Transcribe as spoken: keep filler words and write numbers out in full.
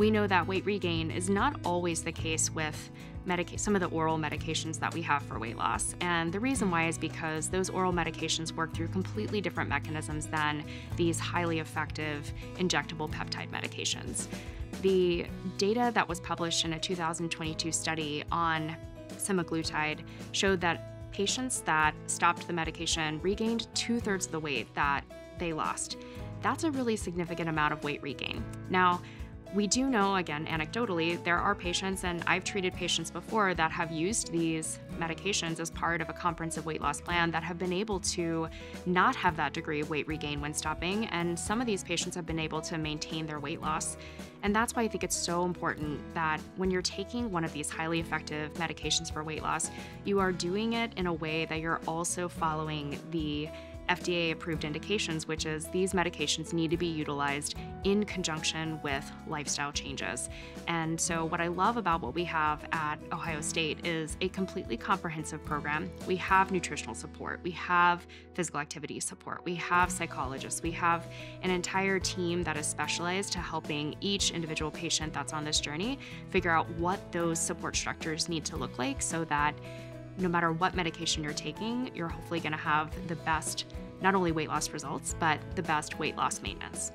we know that weight regain is not always the case with medica- some of the oral medications that we have for weight loss. And the reason why is because those oral medications work through completely different mechanisms than these highly effective injectable peptide medications. The data that was published in a two thousand twenty-two study on semaglutide showed that patients that stopped the medication regained two-thirds of the weight that they lost. That's a really significant amount of weight regain. Now, we do know, again, anecdotally, there are patients, and I've treated patients before, that have used these medications as part of a comprehensive weight loss plan that have been able to not have that degree of weight regain when stopping, and some of these patients have been able to maintain their weight loss. And that's why I think it's so important that when you're taking one of these highly effective medications for weight loss, you are doing it in a way that you're also following the F D A-approved indications, which is these medications need to be utilized in conjunction with lifestyle changes. And so what I love about what we have at Ohio State is a completely comprehensive program. We have nutritional support, we have physical activity support, we have psychologists, we have an entire team that is specialized to helping each individual patient that's on this journey figure out what those support structures need to look like so that no matter what medication you're taking, you're hopefully going to have the best, not only weight loss results, but the best weight loss maintenance.